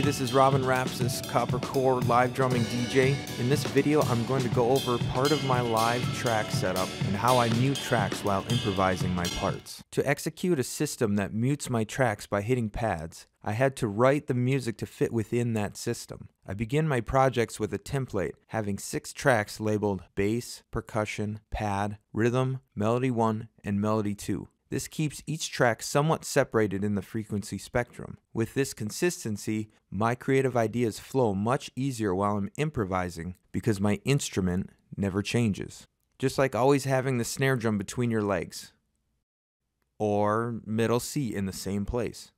Hey, this is Robin Rapsys, Copper Core Live Drumming DJ. In this video, I'm going to go over part of my live track setup and how I mute tracks while improvising my parts. To execute a system that mutes my tracks by hitting pads, I had to write the music to fit within that system. I begin my projects with a template, having 6 tracks labeled bass, percussion, pad, rhythm, melody 1, and melody 2. This keeps each track somewhat separated in the frequency spectrum. With this consistency, my creative ideas flow much easier while I'm improvising because my instrument never changes. Just like always having the snare drum between your legs or middle C in the same place.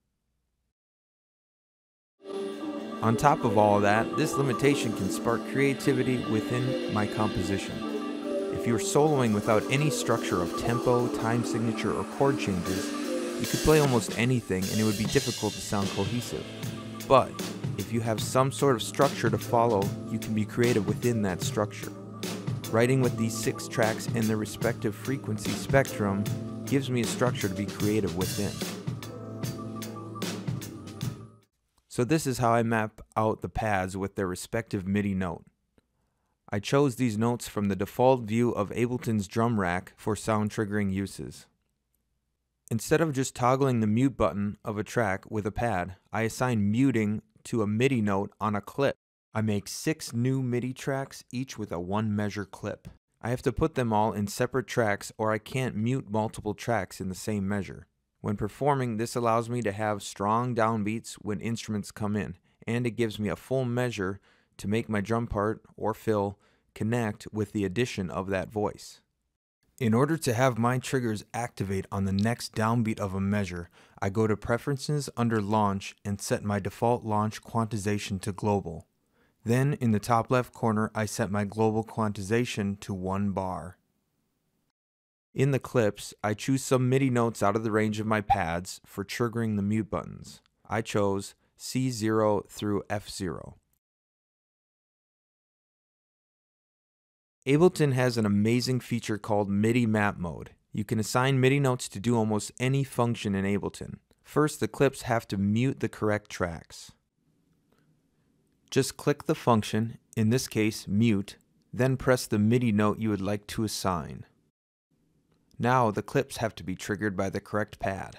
On top of all that, this limitation can spark creativity within my composition. If you're soloing without any structure of tempo, time signature, or chord changes, you could play almost anything and it would be difficult to sound cohesive. But if you have some sort of structure to follow, you can be creative within that structure. Writing with these 6 tracks in their respective frequency spectrum gives me a structure to be creative within. So this is how I map out the pads with their respective MIDI note. I chose these notes from the default view of Ableton's drum rack for sound triggering uses. Instead of just toggling the mute button of a track with a pad, I assign muting to a MIDI note on a clip. I make 6 new MIDI tracks, each with a 1-measure clip. I have to put them all in separate tracks or I can't mute multiple tracks in the same measure. When performing, this allows me to have strong downbeats when instruments come in, and it gives me a full measure to make my drum part or fill connect with the addition of that voice. In order to have my triggers activate on the next downbeat of a measure, I go to Preferences under Launch and set my default launch quantization to global. Then in the top left corner, I set my global quantization to 1 bar. In the clips, I choose some MIDI notes out of the range of my pads for triggering the mute buttons. I chose C0 through F0. Ableton has an amazing feature called MIDI Map Mode. You can assign MIDI notes to do almost any function in Ableton. First, the clips have to mute the correct tracks. Just click the function, in this case mute, then press the MIDI note you would like to assign. Now the clips have to be triggered by the correct pad.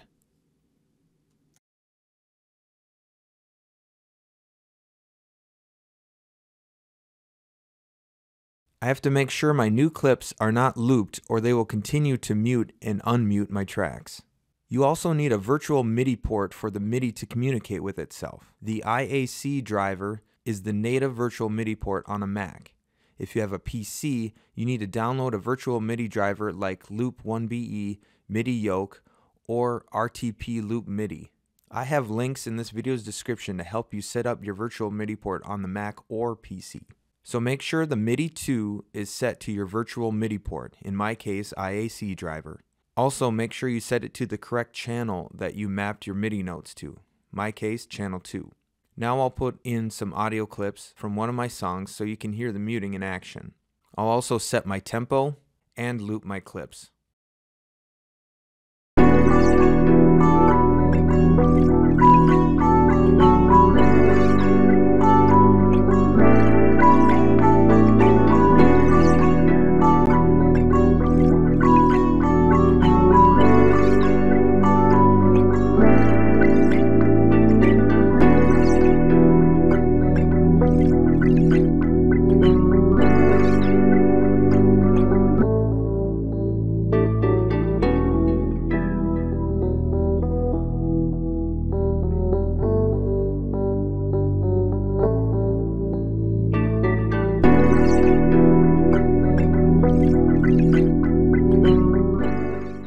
I have to make sure my new clips are not looped or they will continue to mute and unmute my tracks. You also need a virtual MIDI port for the MIDI to communicate with itself. The IAC driver is the native virtual MIDI port on a Mac. If you have a PC, you need to download a virtual MIDI driver like Loop 1BE, MIDI Yoke, or RTP Loop MIDI. I have links in this video's description to help you set up your virtual MIDI port on the Mac or PC. So make sure the MIDI 2 is set to your virtual MIDI port, in my case IAC driver. Also make sure you set it to the correct channel that you mapped your MIDI notes to, my case channel 2. Now I'll put in some audio clips from one of my songs so you can hear the muting in action. I'll also set my tempo and loop my clips.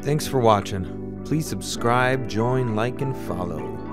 Thanks for watching. Please subscribe, join, like, and follow.